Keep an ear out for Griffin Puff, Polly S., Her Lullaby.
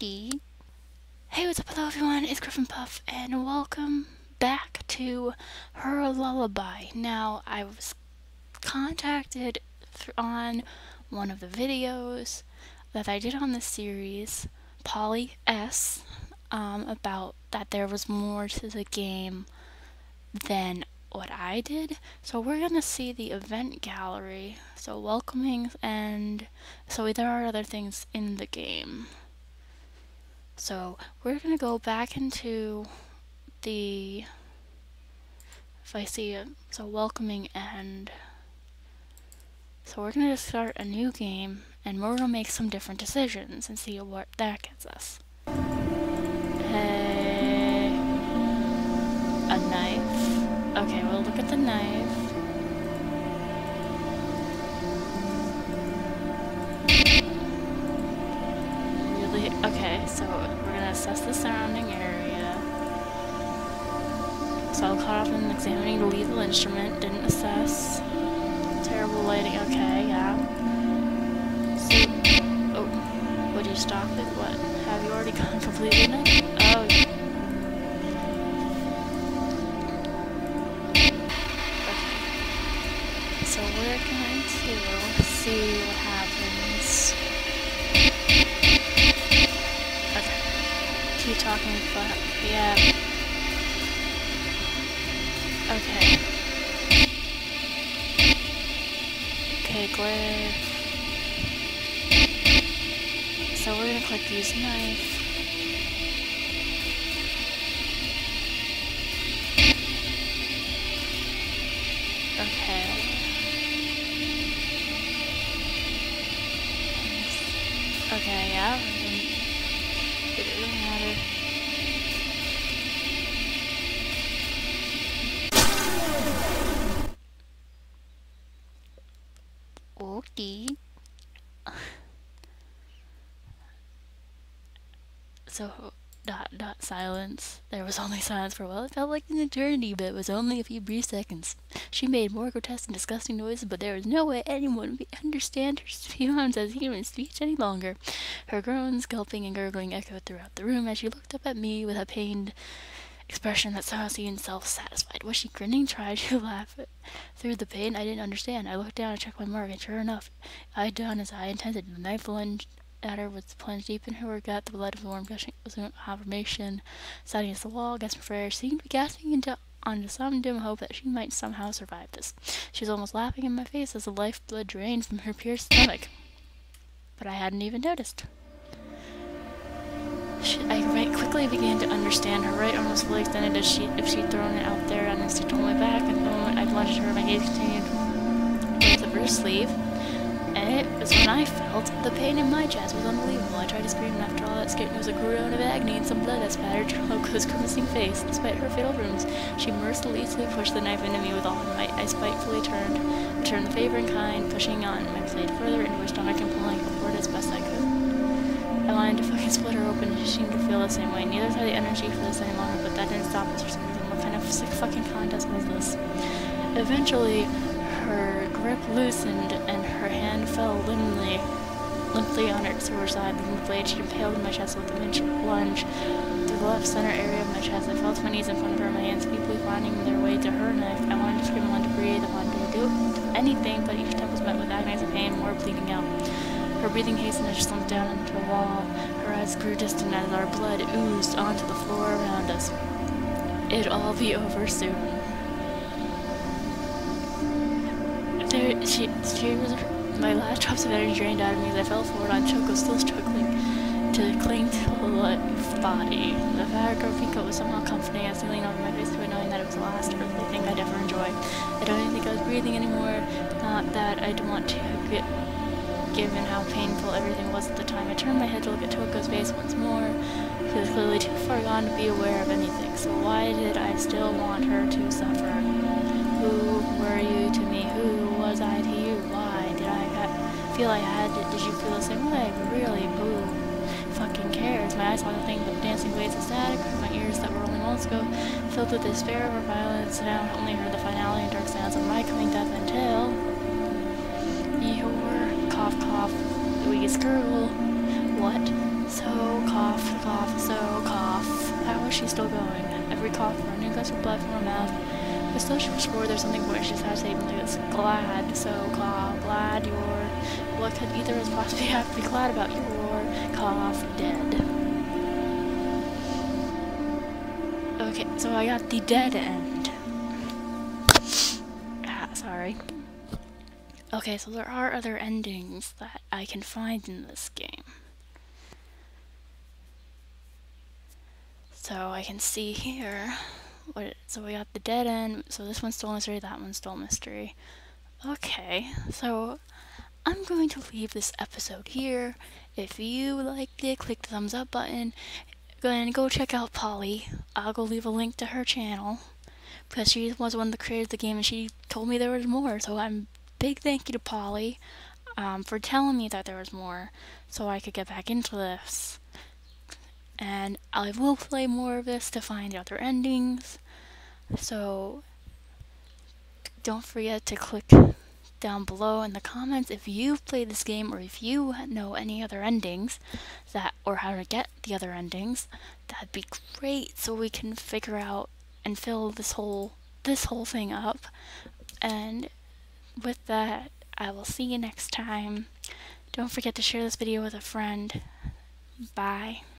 Turkey. Hey, what's up, hello everyone, it's Griffin Puff, and welcome back to Her Lullaby. Now, I was contacted on one of the videos that I did on this series, Polly S., about that there was more to the game than what I did. So we're gonna see the event gallery, so welcomings, and so there are other things in the game. So we're gonna go back into the, if I see it, so welcoming end. So we're gonna just start a new game, and we're gonna make some different decisions and see what that gets us. Hey, a knife. Okay, we'll look at the knife. Okay, so we're gonna assess the surrounding area. So I caught up in examining the lethal instrument, didn't assess. Terrible lighting, okay, yeah. So, oh, would you stop it? What? Have you already gone completely naked? Oh, okay. So we're going to see what happens. Talking, but yeah. Okay. Okay, glyph. So we're gonna click use knife. Okay. Okay, yeah. It doesn't really matter. Okay. So, dot silence. There was only silence for a while. It felt like an eternity, but it was only a few brief seconds. She made more grotesque and disgusting noises, but there was no way anyone would understand her sounds as human speech any longer. Her groans, gulping, and gurgling echoed throughout the room as she looked up at me with a pained expression that somehow seemed self-satisfied. Was she grinning? Tried to laugh through the pain. I didn't understand. I looked down and checked my mark, and sure enough, I'd done as I intended. The knife lunged at her with plunged deep in her gut. The blood of warm gushing was an affirmation. Sat against the wall, gasping for air, seemed to be gasping onto some dim hope that she might somehow survive this. She was almost laughing in my face as the lifeblood drained from her pierced stomach. But I hadn't even noticed. I quickly began to understand. Her right arm was fully extended as if she'd thrown it out there on instinctual way back, and the moment I plunged her, my gaze continued with the bruised sleeve, and it was when I felt the pain in my chest was unbelievable. I tried to scream, and after all that screaming was a groan of agony and some blood that spattered Loco's grimacing face. Despite her fatal wounds, she mercilessly pushed the knife into me with all her might. I spitefully returned the favor in kind, pushing on my blade further into her stomach and pulling upward as best I could. I wanted to fucking split her open, and she seemed to feel the same way. Neither had the energy for this any longer, but that didn't stop us for some reason. What kind of sick fucking contest was this? Eventually, her grip loosened, and her hand fell limply on her to her side. With the blade, she impaled my chest with a mid lunge to the left center area of my chest. I fell to my knees in front of her, my hands feebly finding their way to her knife. I wanted to scream, I wanted to breathe, I wanted to do anything, but each time was met with agonizing pain, more bleeding out. Her breathing hastened as she slumped down into the wall. Her eyes grew distant as our blood oozed onto the floor around us. It'd all be over soon. She was. My last drops of energy drained out of me as I fell forward on Choco, still struggling to cling to the life body. The fabric of her coat was somehow comforting. I was leaning over my face to it, knowing that it was the last earthly thing I'd ever enjoy. I don't even think I was breathing anymore. Not that I'd want to get. Given how painful everything was at the time, I turned my head to look at Toko's face once more. She was clearly too far gone to be aware of anything, so why did I still want her to suffer? Who were you to me? Who was I to you? Why did I feel I had to? Did you feel the same way? But really, who fucking cares? My eyes saw nothing but dancing waves of static. My ears that were only moments ago filled with despair over violence, and I only heard the finality and dark sounds of my coming death until. Cough, cough, the weeds gurgle. What? So cough, cough, so cough. How is she still going? Every cough running gusts of blood from her mouth. But still she was sure there's something more. She's had saved it's glad, so cough, glad you're. What could either of us possibly have to be glad about? Your cough dead. Okay, so I got the dead end. Ah, sorry. Okay, so there are other endings that I can find in this game. So I can see here, so we got the dead end, so this one's Soul Mystery, that one's Soul Mystery. Okay, so I'm going to leave this episode here. If you liked it, click the thumbs up button. Go ahead and go check out Polly. I'll go leave a link to her channel, because she was one that created the game and she told me there was more, so I'm big thank you to Polly for telling me that there was more so I could get back into this. And I will play more of this to find other endings, so don't forget to click down below in the comments if you've played this game or if you know any other endings that or how to get the other endings. That'd be great so we can figure out and fill this whole thing up. And with that, I will see you next time. Don't forget to share this video with a friend. Bye.